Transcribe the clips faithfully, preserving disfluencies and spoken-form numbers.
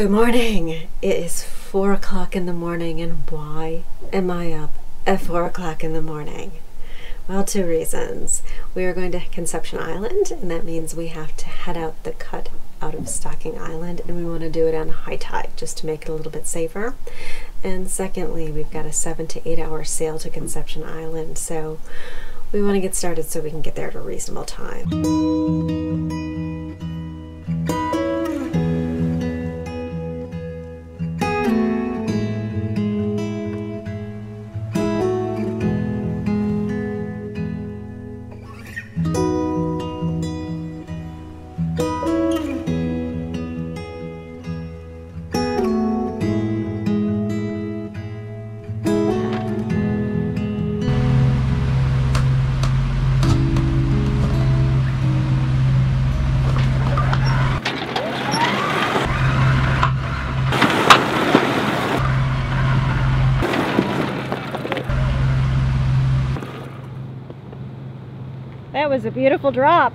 Good morning. It is four o'clock in the morning, and why am I up at four o'clock in the morning? Well, two reasons. We are going to Conception Island, and that means we have to head out the cut out of Stocking Island, and we want to do it on high tide just to make it a little bit safer. And secondly, we've got a seven to eight hour sail to Conception Island, so we want to get started so we can get there at a reasonable time. That was a beautiful drop.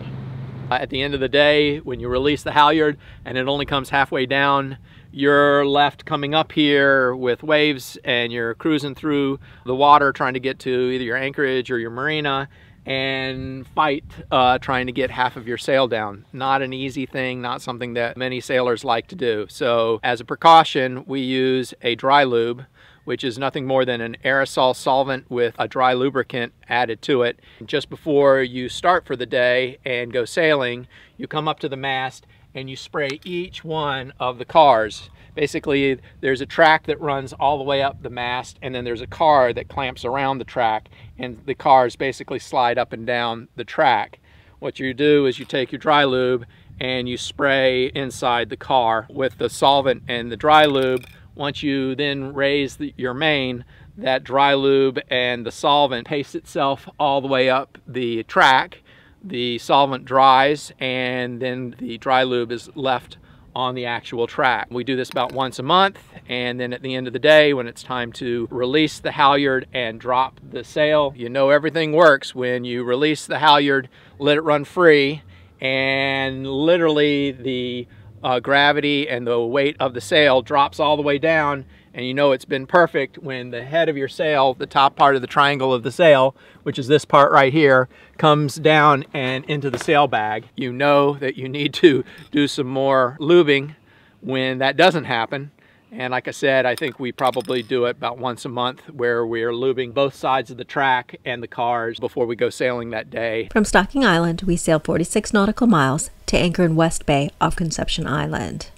At the end of the day, when you release the halyard and it only comes halfway down, you're left coming up here with waves and you're cruising through the water trying to get to either your anchorage or your marina and fight uh, trying to get half of your sail down. Not an easy thing, not something that many sailors like to do. So as a precaution, we use a dry lube, which is nothing more than an aerosol solvent with a dry lubricant added to it. Just before you start for the day and go sailing, you come up to the mast and you spray each one of the cars. Basically, there's a track that runs all the way up the mast, and then there's a car that clamps around the track, and the cars basically slide up and down the track. What you do is you take your dry lube and you spray inside the car with the solvent and the dry lube. Once you then raise the, your main, that dry lube and the solvent pastes itself all the way up the track. The solvent dries, and then the dry lube is left on the actual track. We do this about once a month, and then at the end of the day, when it's time to release the halyard and drop the sail, you know everything works when you release the halyard, let it run free, and literally the Uh, gravity and the weight of the sail drops all the way down, and you know it's been perfect when the head of your sail, the top part of the triangle of the sail, which is this part right here, comes down and into the sail bag. You know that you need to do some more lubing when that doesn't happen. And like I said, I think we probably do it about once a month, where we're lubing both sides of the track and the cars before we go sailing that day. From Stocking Island, we sail forty-six nautical miles to anchor in West Bay off Conception Island.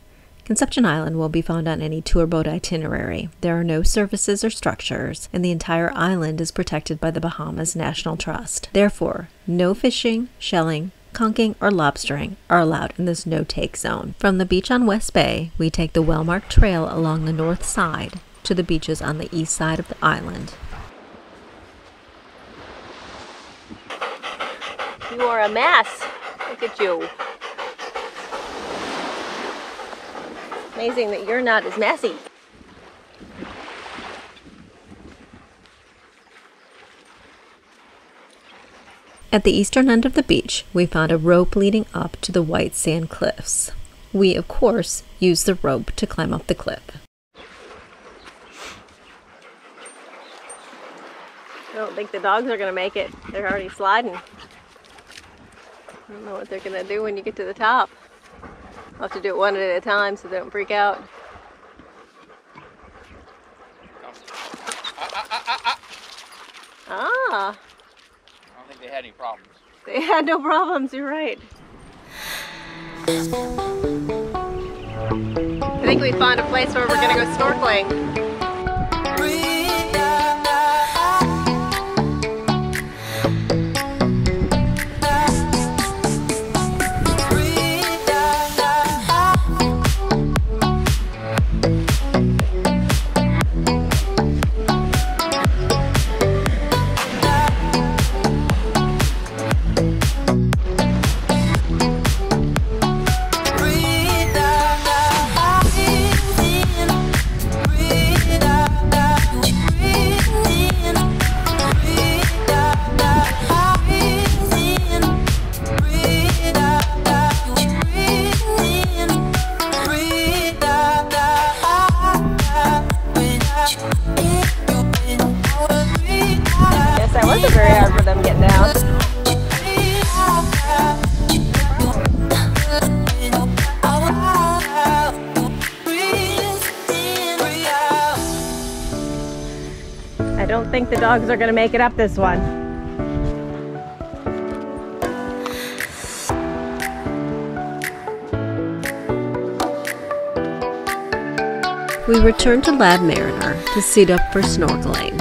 Conception Island will be found on any tour boat itinerary. There are no services or structures, and the entire island is protected by the Bahamas National Trust. Therefore, no fishing, shelling, conching, or lobstering are allowed in this no-take zone. From the beach on West Bay, we take the well-marked trail along the north side to the beaches on the east side of the island. You are a mess. Look at you. Amazing that you're not as messy. At the eastern end of the beach, we found a rope leading up to the white sand cliffs. We, of course, used the rope to climb up the cliff. I don't think the dogs are going to make it. They're already sliding. I don't know what they're going to do when you get to the top. I'll have to do it one at a time so they don't freak out. Ah! ah, ah, ah. ah. They had any problems. They had no problems, you're right. I think we found a place where we're gonna go snorkeling. Breathe. very hard for them getting out. I don't think the dogs are going to make it up this one. We returned to Labmaraner to set up for snorkeling.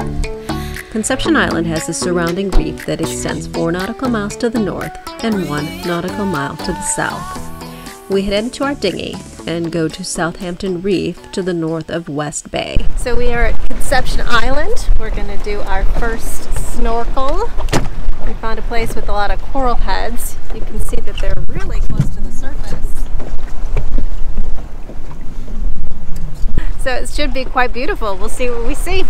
Conception Island has a surrounding reef that extends four nautical miles to the north and one nautical mile to the south. We head into our dinghy and go to Southampton Reef to the north of West Bay. So we are at Conception Island. We're going to do our first snorkel. We found a place with a lot of coral heads. You can see that they're really close to the surface. So it should be quite beautiful. We'll see what we see.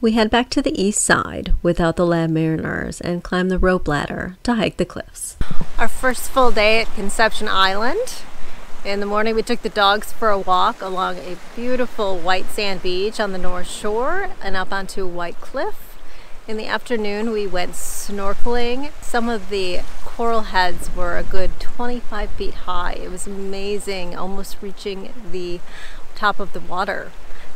We head back to the east side without the Labmariners and climb the rope ladder to hike the cliffs. Our first full day at Conception Island. In the morning we took the dogs for a walk along a beautiful white sand beach on the north shore and up onto a white cliff. In the afternoon we went snorkeling. Some of the coral heads were a good twenty-five feet high. It was amazing, almost reaching the top of the water.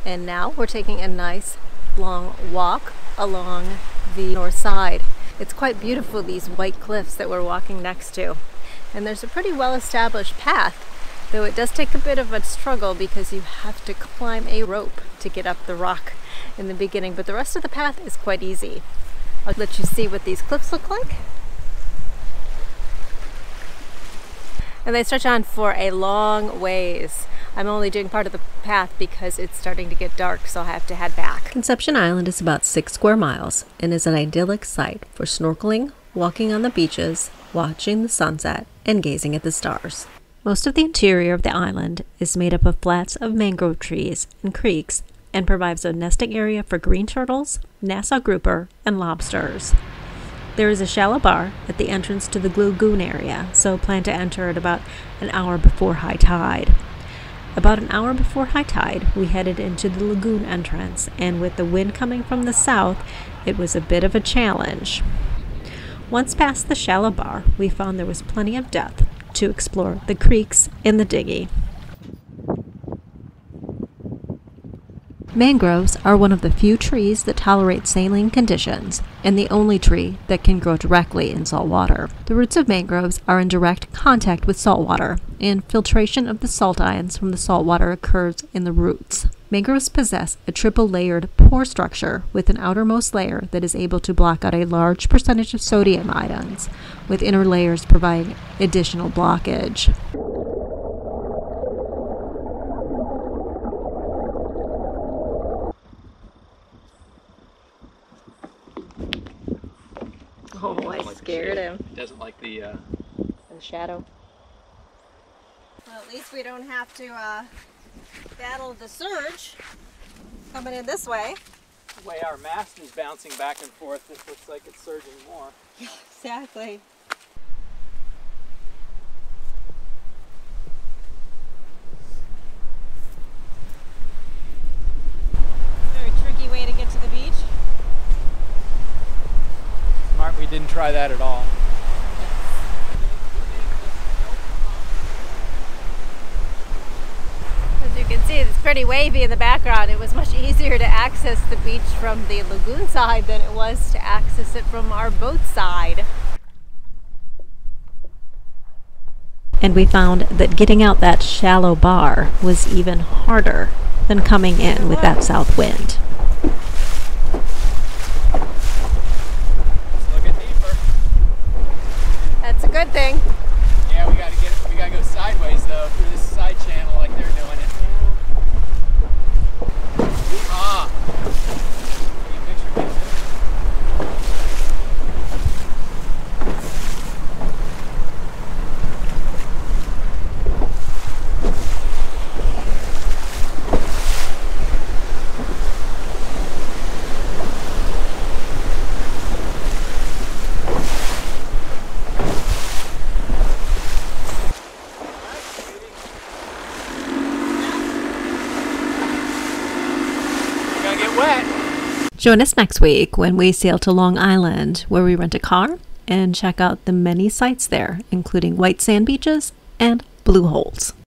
And now we're taking a nice long walk along the north side. It's quite beautiful, these white cliffs that we're walking next to. And there's a pretty well-established path, though it does take a bit of a struggle because you have to climb a rope to get up the rock in the beginning, but the rest of the path is quite easy. I'll let you see what these cliffs look like. And they stretch on for a long ways. I'm only doing part of the path because it's starting to get dark, so I have to head back. Conception Island is about six square miles and is an idyllic site for snorkeling, walking on the beaches, watching the sunset, and gazing at the stars. Most of the interior of the island is made up of flats of mangrove trees and creeks and provides a nesting area for green turtles, Nassau grouper, and lobsters. There is a shallow bar at the entrance to the lagoon area, so plan to enter at about an hour before high tide. About an hour before high tide, we headed into the lagoon entrance, and with the wind coming from the south, it was a bit of a challenge. Once past the shallow bar, we found there was plenty of depth to explore the creeks in the dinghy. Mangroves are one of the few trees that tolerate saline conditions and the only tree that can grow directly in salt water. The roots of mangroves are in direct contact with salt water, and filtration of the salt ions from the salt water occurs in the roots. Mangroves possess a triple-layered pore structure with an outermost layer that is able to block out a large percentage of sodium ions, with inner layers providing additional blockage. Oh, I scared him. He doesn't like the, uh... the shadow. Well, at least we don't have to uh, battle the surge coming in this way. The way our mast is bouncing back and forth, it looks like it's surging more. Yeah, exactly. Very tricky way to get to the beach. Smart, we didn't try that at all. You can see it's pretty wavy in the background. It was much easier to access the beach from the lagoon side than it was to access it from our boat side. and we found that getting out that shallow bar was even harder than coming in with that south wind. That's a good thing. Yeah, we gotta get we gotta go sideways though through this side channel like they're doing it. Ah. Can you picture me? Join us next week when we sail to Long Island, where we rent a car and check out the many sights there, including white sand beaches and blue holes.